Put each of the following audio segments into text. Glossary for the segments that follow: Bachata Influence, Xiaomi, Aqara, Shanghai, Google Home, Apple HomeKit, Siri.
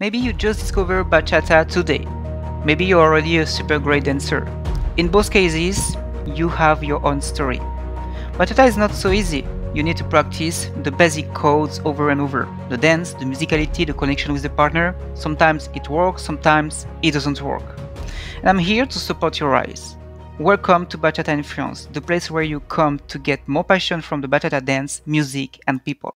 Maybe you just discovered bachata today. Maybe you're already a super great dancer. In both cases, you have your own story. Bachata is not so easy. You need to practice the basic codes over and over. The dance, the musicality, the connection with the partner. Sometimes it works, sometimes it doesn't work. And I'm here to support your rise. Welcome to Bachata Influence, the place where you come to get more passion from the bachata dance, music and people.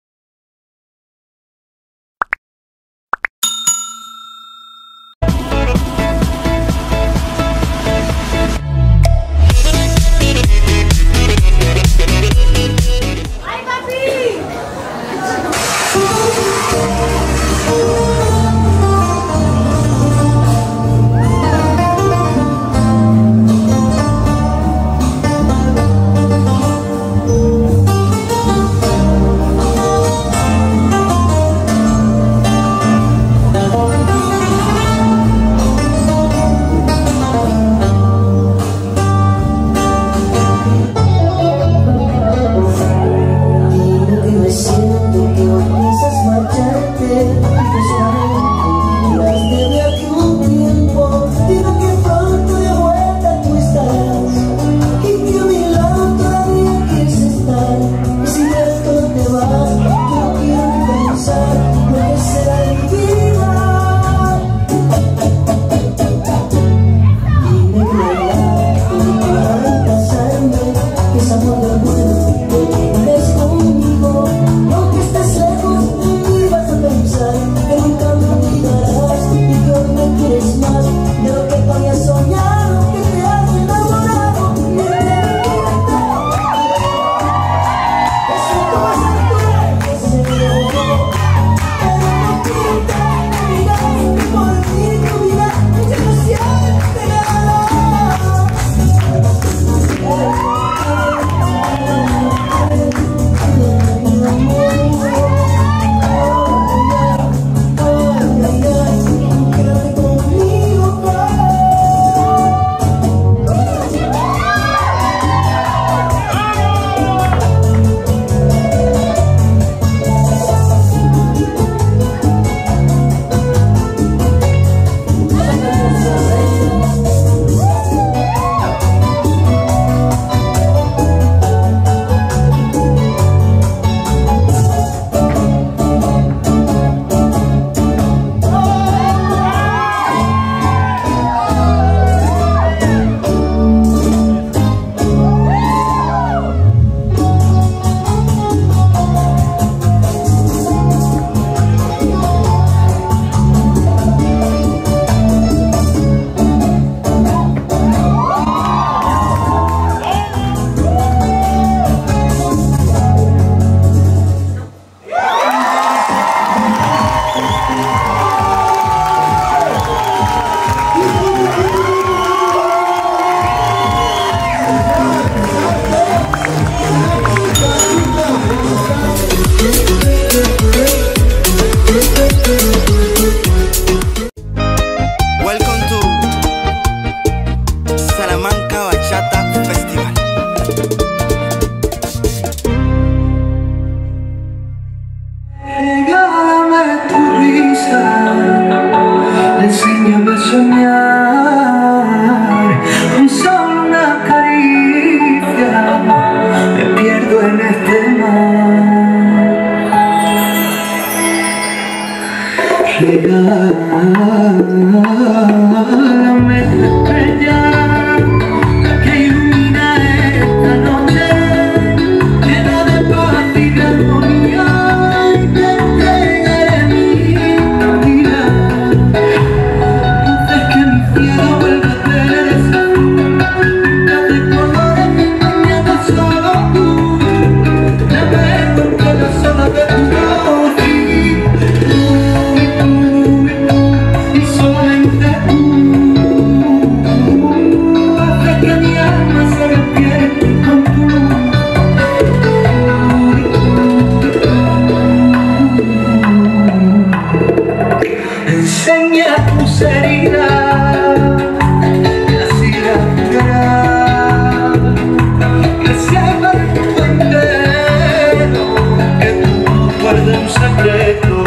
Regálame tu estrella que ilumina esta noche llena de paz y de armonía, y te entregaré mi vida. Haces que mi cielo vuelva a ser pintas de colores que mañana solo tú te ves con cada sola de tu voz. Secreto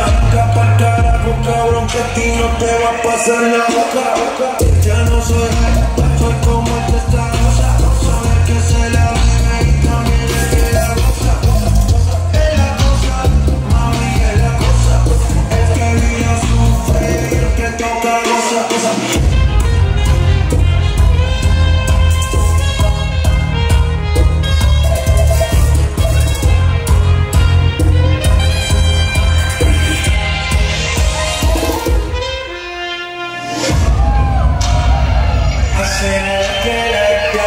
la boca para carajo, cabrón, que a ti no te va a pasar la boca. Ya no soy rey, soy como el que está rosa, soy el que se la vive y también el que la goza. Es la cosa, mami, es la cosa, el que vive sufre y el que toca goza, goza. I said I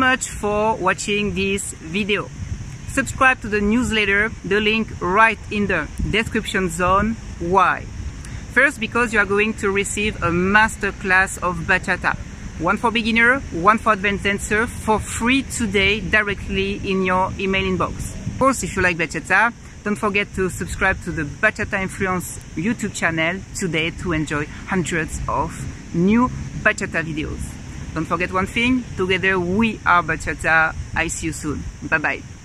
much for watching this video. Subscribe to the newsletter, the link right in the description zone. Why? First, because you are going to receive a masterclass of bachata. One for beginner, one for advanced dancer, for free today directly in your email inbox. Of course, if you like bachata, don't forget to subscribe to the Bachata Influence YouTube channel today to enjoy hundreds of new bachata videos. Don't forget one thing, together we are bachata. I see you soon. Bye bye.